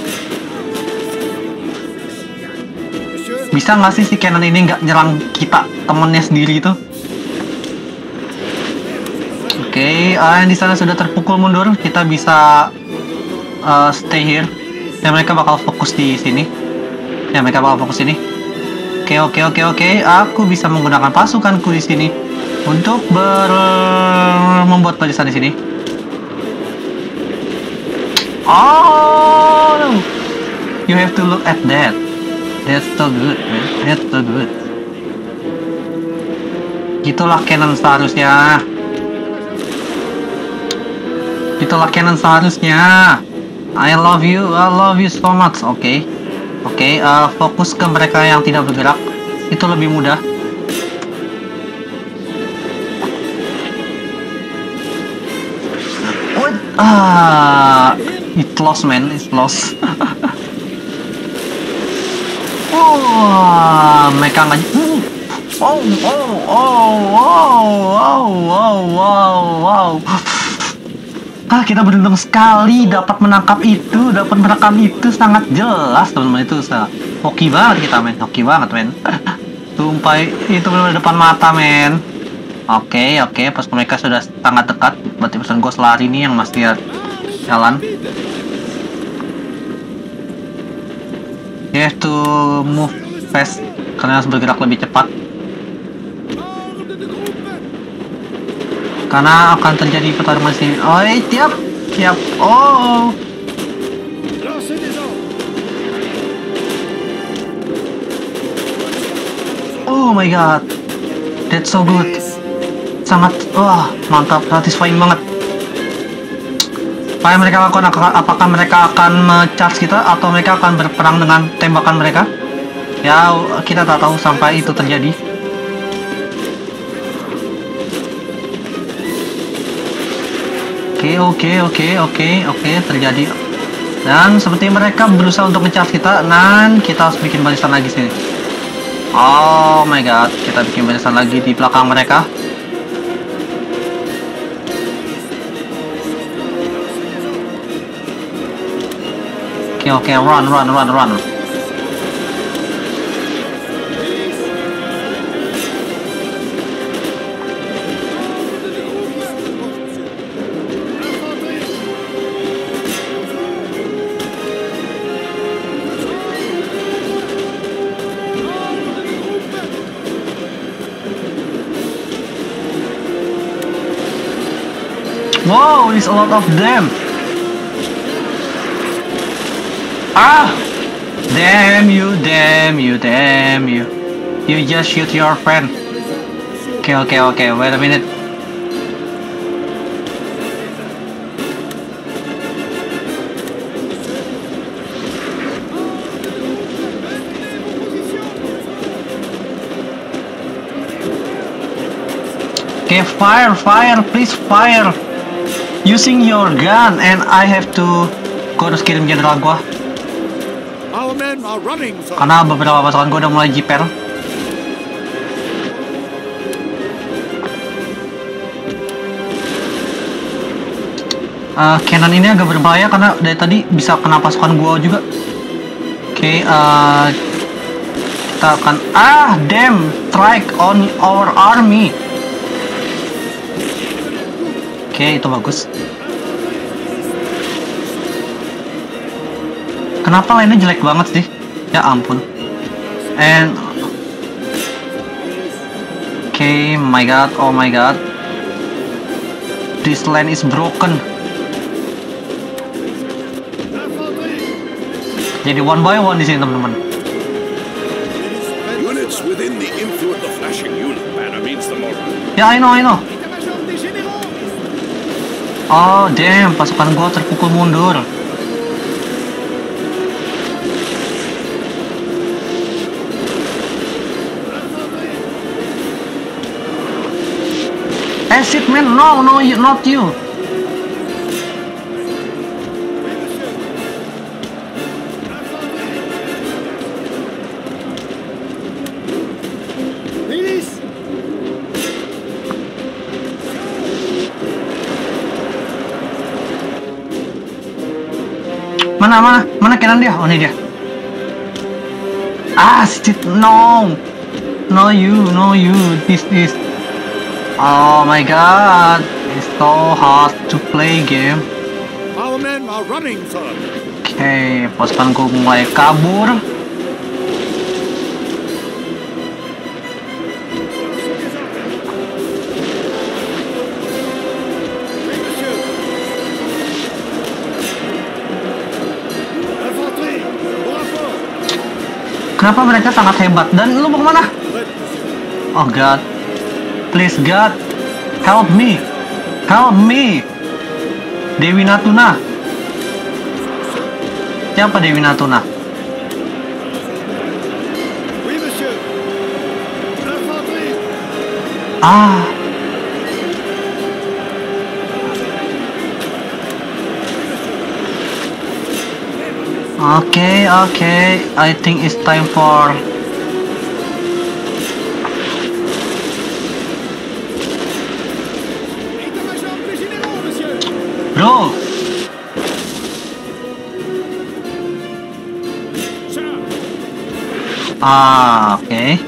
Bisa nggak sih si cannon ini nggak nyerang kita, temennya sendiri itu? Oke, okay, uh, yang di sana sudah terpukul mundur, kita bisa uh, stay here. Dan mereka bakal fokus di sini. Ya, mereka bakal fokus sini. Oke, okay, oke, okay, oke, okay, oke. Okay. Aku bisa menggunakan pasukanku di sini untuk ber membuat barisan di sini. Oh, no. You have to look at that. That's so good, man. That's so good. Itulah cannon seharusnya. Itulah cannon seharusnya. I love you, I love you so much. Oke, okay. Oke, okay, uh, fokus ke mereka yang tidak bergerak. itu lebih mudah. What? Ah, it lost man, it lost. Wah, mereka nggak. Wow, wow, wow, wow, wow, wow, wow. Ah, kita beruntung sekali dapat menangkap itu, dapat merekam itu sangat jelas, teman-teman. Itu hoki banget kita, men. Hoki banget, men. Tumpai itu benar depan mata, men. Oke, okay, oke. Okay. Pas mereka sudah sangat dekat, berarti pesan gos lari nih yang masih jalan. You have to move fast, karena harus bergerak lebih cepat. Karena akan terjadi pertarungan sini. Oh, tiap, tiap. Oh. Oh my god. That's so good. Sangat, wah, mantap, satisfying banget. Apakah mereka akan, apakah mereka akan me-charge kita atau mereka akan berperang dengan tembakan mereka? Ya, kita tak tahu sampai itu terjadi. Oke, okay, oke, okay, oke, okay, oke, okay, oke, terjadi. Dan seperti mereka berusaha untuk nge-charge kita, dan kita harus bikin barisan lagi sini. Oh my god, kita bikin barisan lagi di belakang mereka. Oke, okay, oke, okay, run, run, run, run. Wow, there's a lot of them. Ah, damn you, damn you, damn you. You just shoot your friend. Okay, okay, okay. Wait a minute. Okay, fire, fire, please fire. Using your gun, and I have to. Gue harus kirim general gue. Karena beberapa pasukan gue udah mulai jiper. Uh, cannon ini agak berbahaya karena dari tadi bisa kena pasukan gue juga. Oke, okay, uh, kita akan ah damn strike on our army. Oke, okay, itu bagus. Kenapa lainnya jelek banget sih? Ya ampun. And oke, okay, my god, oh my god. This line is broken. Jadi one by one di sini, teman-teman. Ya, yeah, I know, I know. Oh damn, pasukan gua terpukul mundur. Eh shit man, no, no, you, not you. Mana, mana, mana kanan dia? Oh, ini dia. Ah, shit, no. No you, no you. This, this. Oh my god. It's so hard to play game. Our men are running, sir. Okay, pasukan gue mulai kabur. Kenapa mereka sangat hebat? Dan lu mau kemana? Oh god, please god, help me, help me. Dewi Natuna. Siapa Dewi Natuna? Ah. Okay, okay. I think it's time for Bro. Ah, okay.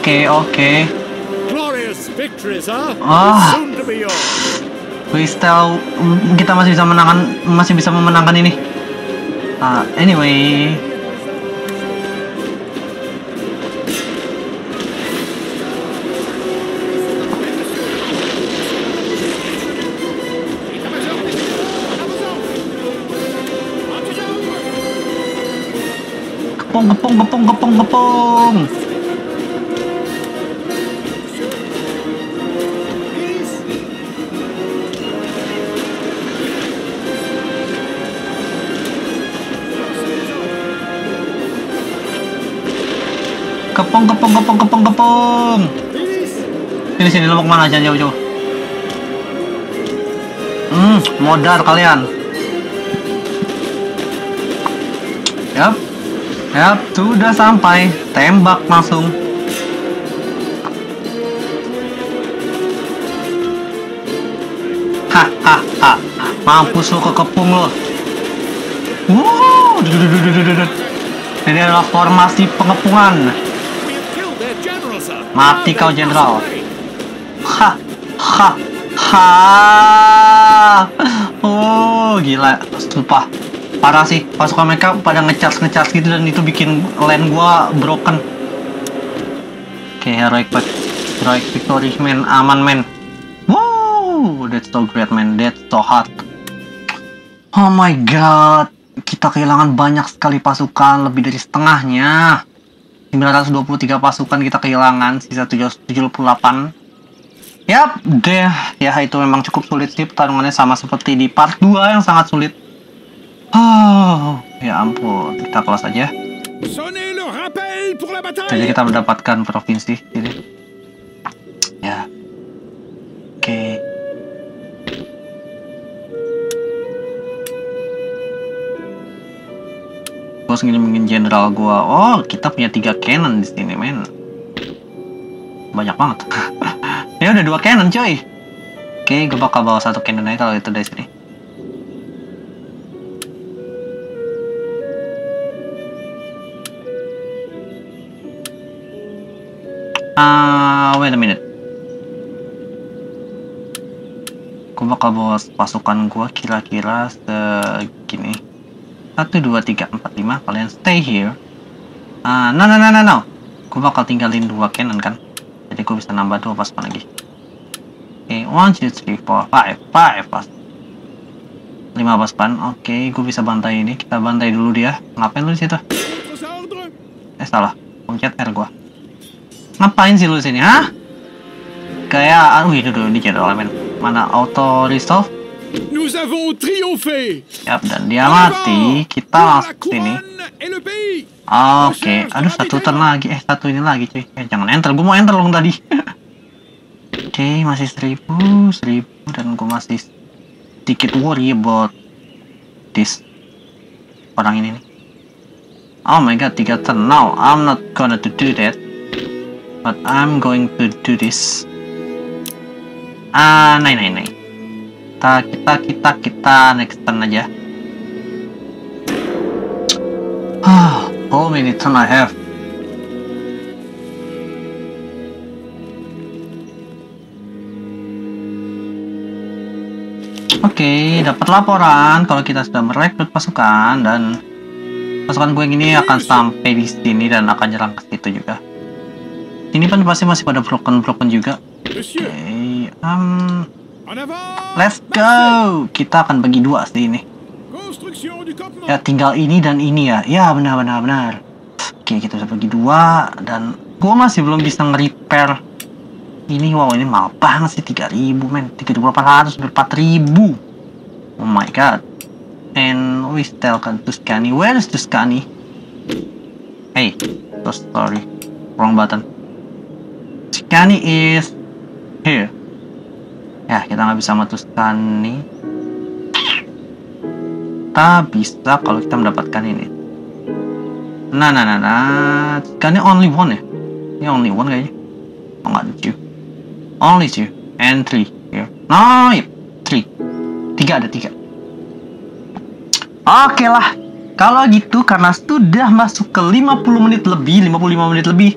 Okay, okay. Glorious victories, huh? Ah, soon to be yours. Kita, kita masih bisa menangkan, masih bisa memenangkan ini. Uh, anyway. Kepong, kepong, kepong, kepong, kepong. Kepong, kepong, kepong, kepong, kepong. Sini, sini, lo mau kemana? Jangan jauh-jauh. Hmm, modal kalian. Yap, yap, sudah sampai. Tembak langsung. Hah, hah, hah. Mampus lo, kekepung lo. Wow, ini adalah formasi pengepungan. Mati kau, Jenderal. Ha, ha, ha. Oh, gila. Sumpah. Parah sih. Pasukan mereka pada ngecharge-ngecharge gitu. Dan itu bikin lane gua broken. Oke, okay, heroic pack. Heroic victory, man. Aman, man. Wow, that's so great, man. That's so hot. Oh my god. Kita kehilangan banyak sekali pasukan. Lebih dari setengahnya. sembilan ratus dua puluh tiga pasukan kita kehilangan, sisa tujuh ratus tujuh puluh delapan. Yap, deh. Ya, itu memang cukup sulit sih. Pertarungannya sama seperti di part dua yang sangat sulit. Oh, ya ampun. Kita close aja. Jadi kita mendapatkan provinsi. Jadi, ya. Oke. Okay. Gue segini mungkin jenderal gue. Oh, kita punya tiga cannon di sini, men. Banyak banget. Ya udah dua cannon, coy. Oke, gue bakal bawa satu cannon aja kalau itu dari sini. Ah, uh, wait a minute. Gue bakal bawa pasukan gue kira-kira segini. satu, dua, tiga, empat, lima. Kalian stay here. Uh, no, no, no, no, no. Gue bakal tinggalin dua cannon kan. Jadi gue bisa nambah dua pasukan lagi. Oke, satu, dua, tiga, empat, lima. lima pasukan. lima pasukan. Oke, okay, gue bisa bantai ini. Kita bantai dulu dia. Ngapain lu di situ? Eh, salah. Pencet R gue. Ngapain sih lu di sini, hah? Kayak, aduh, itu dulu. Ini general, men. Mana auto resolve? Nous avons triomphé. Yap, dan dia mati. Kita langsung sini. Oke, okay. Aduh, satu turn lagi. Eh, satu ini lagi, cuy. Eh, jangan enter. Gue mau enter loh tadi. Oke, okay, masih seribu, seribu, dan gue masih sedikit worry about this orang ini nih. Oh my god, tiga turn. Now I'm not gonna to do that, but I'm going to do this. Ah, uh, nine, nine, nine. Kita, kita, kita, kita next turn aja. Ah, how many turn I have? Oke, okay, dapat laporan kalau kita sudah merekrut pasukan, dan pasukan gue yang ini akan sampai di sini dan akan nyerang ke situ juga. Ini kan pasti masih pada broken-broken juga. Oke, okay, um... let's go. Kita akan bagi dua sih ini. Ya, tinggal ini dan ini ya. Ya, benar, benar, benar. Oke, kita bisa bagi dua. Dan gue masih belum bisa nge-repair Ini wow, ini mahal banget sih, tiga ribu men, tiga ribu delapan ratus sampai empat ribu. Oh my god. And we still can Toscana. Where is Toscana? Hey, so sorry, wrong button. Toscana is here. Ya, kita nggak bisa sama Toscana. Kita bisa kalau kita mendapatkan ini. Nah, nah, nah, nah. Toscana only one ya. Ini only one kayaknya. Oh, nggak ada two. Only two and three here. No, yep. Three. Tiga ada tiga. Oke lah, kalau gitu karena sudah masuk ke lima puluh menit lebih, lima puluh lima menit lebih.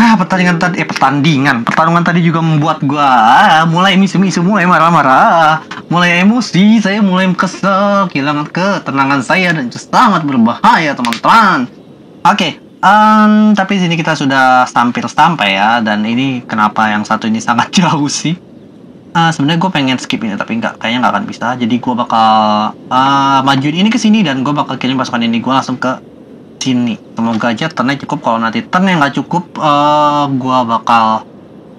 Ah, pertandingan tadi, eh pertandingan, pertarungan tadi juga membuat gua mulai misu-misu, mulai marah-marah, mulai emosi, saya mulai kesel, kehilangan ketenangan saya dan itu sangat berbahaya, teman-teman. Oke, um, tapi sini kita sudah hampir sampai ya, dan ini kenapa yang satu ini sangat jauh sih? Uh, sebenarnya gue pengen skip ini tapi nggak, kayaknya nggak akan bisa. Jadi gue bakal uh, majuin ini ke sini dan gue bakal kirim pasukan ini gue langsung ke sini. Semoga aja turnnya cukup. Kalau nanti turn yang nggak cukup, uh, gue bakal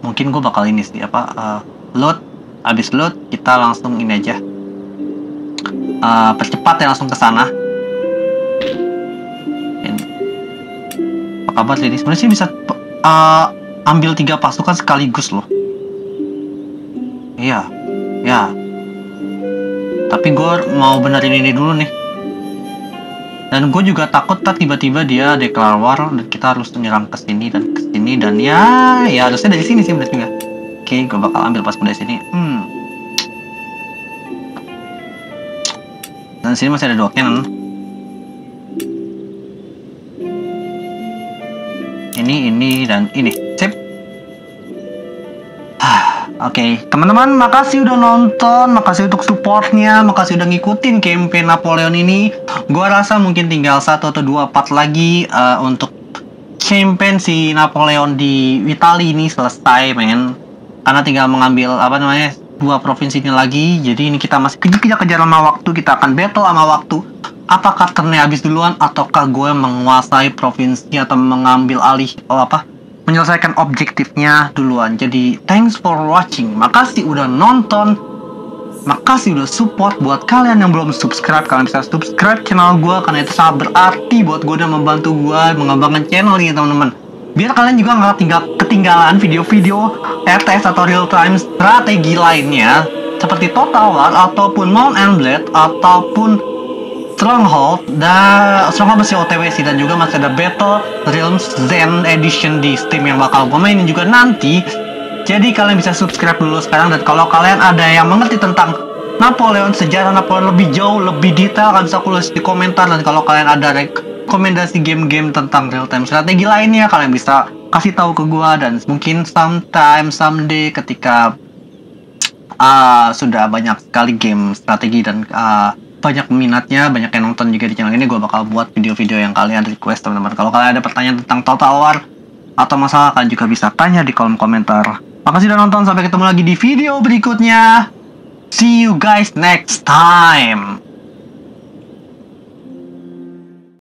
mungkin gue bakal ini sih apa uh, load. Abis load kita langsung ini aja uh, percepat ya langsung ke sana. Apa kabar ini? Sebenarnya sih bisa uh, ambil tiga pasukan sekaligus loh. Iya, ya. Tapi gue mau benerin ini dulu nih. Dan gue juga takut tak tiba-tiba dia declare war dan kita harus menyerang ke sini dan ke sini dan ya, ya harusnya dari sini sih bener juga. Oke, gue bakal ambil pas dari sini. Hmm. Dan sini masih ada dua cannon. Ini, ini dan ini. Sip. Oke, okay. Teman-teman, makasih udah nonton, makasih untuk supportnya, makasih udah ngikutin campaign Napoleon ini. Gua rasa mungkin tinggal satu atau dua part lagi uh, untuk campaign si Napoleon di Italia ini selesai, men. Karena tinggal mengambil apa namanya dua provinsi ini lagi. Jadi ini kita masih kejar-kejar sama waktu, kita akan battle sama waktu. Apakah turnnya habis duluan ataukah gue menguasai provinsi atau mengambil alih oh, apa? menyelesaikan objektifnya duluan. Jadi thanks for watching, makasih udah nonton, makasih udah support. Buat kalian yang belum subscribe, kalian bisa subscribe channel gue karena itu sangat berarti buat gue dan membantu gue mengembangkan channel ini teman-teman. Biar kalian juga nggak tinggal ketinggalan video-video R T S atau real time strategi lainnya seperti Total War ataupun Mount and Blade ataupun Stronghold, dan Stronghold masih O T W sih, dan juga masih ada Battle Realms Zen Edition di Steam yang bakal gue mainin juga nanti. Jadi kalian bisa subscribe dulu sekarang, dan kalau kalian ada yang mengerti tentang Napoleon, sejarah Napoleon lebih jauh, lebih detail, kalian bisa tulis di komentar. Dan kalau kalian ada rekomendasi game-game tentang real time strategi lainnya, kalian bisa kasih tahu ke gue, dan mungkin sometime, someday ketika uh, sudah banyak sekali game strategi dan uh, banyak minatnya, banyak yang nonton juga di channel ini, gue bakal buat video-video yang kalian request teman-teman. Kalau kalian ada pertanyaan tentang Total War atau masalah, kalian juga bisa tanya di kolom komentar. Makasih udah nonton, sampai ketemu lagi di video berikutnya. See you guys next time.